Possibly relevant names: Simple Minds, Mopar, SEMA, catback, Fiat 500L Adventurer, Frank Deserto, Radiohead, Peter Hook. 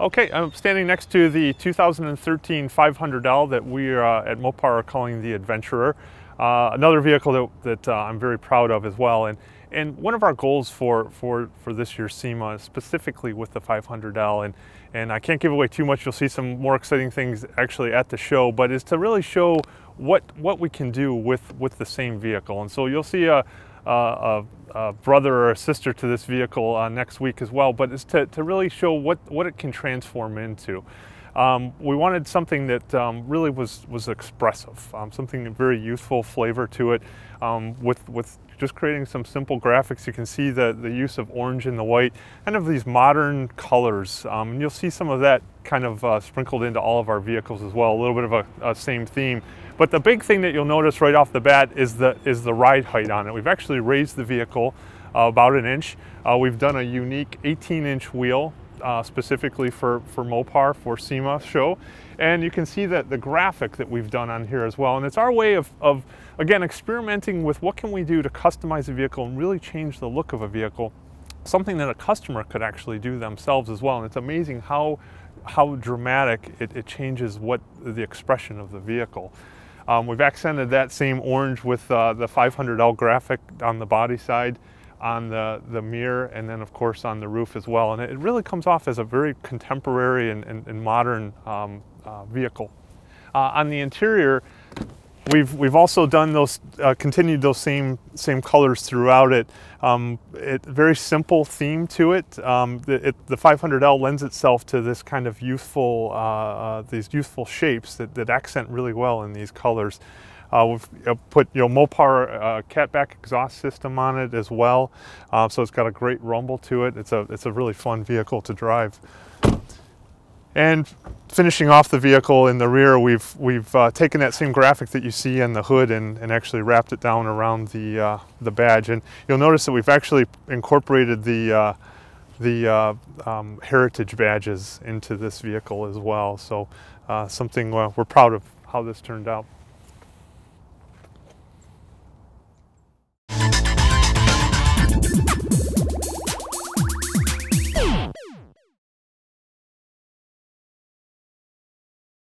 Okay, I'm standing next to the 2013 500L that we at Mopar are calling the Adventurer. Another vehicle that I'm very proud of as well. And one of our goals for this year's SEMA, specifically with the 500L, and I can't give away too much, you'll see some more exciting things actually at the show, but is to really show what we can do with the same vehicle. And so you'll see a brother or a sister to this vehicle next week as well, but it's to really show what it can transform into. We wanted something that really was expressive, something very youthful flavor to it, with just creating some simple graphics. You can see the use of orange and the white, kind of these modern colors, and you'll see some of that kind of sprinkled into all of our vehicles as well, a little bit of a same theme. But the big thing that you'll notice right off the bat is the ride height on it. We've actually raised the vehicle about an inch. We've done a unique 18-inch wheel, specifically for Mopar, for SEMA show. And you can see that the graphic that we've done on here as well. And it's our way of again, experimenting with what can we do to customize a vehicle and really change the look of a vehicle, something that a customer could actually do themselves as well. And it's amazing how dramatic it changes what the expression of the vehicle. We've accented that same orange with the 500L graphic on the body side, on the mirror, and then of course on the roof as well. And it really comes off as a very contemporary and modern vehicle. On the interior, we've also done those, continued those same colors throughout it. Very simple theme to it. The 500L lends itself to this kind of youthful, these youthful shapes that accent really well in these colors. We've put, Mopar catback exhaust system on it as well, so it's got a great rumble to it. It's a really fun vehicle to drive. And finishing off the vehicle in the rear, we've taken that same graphic that you see in the hood and actually wrapped it down around the badge. And you'll notice that we've actually incorporated the heritage badges into this vehicle as well. So something we're proud of how this turned out.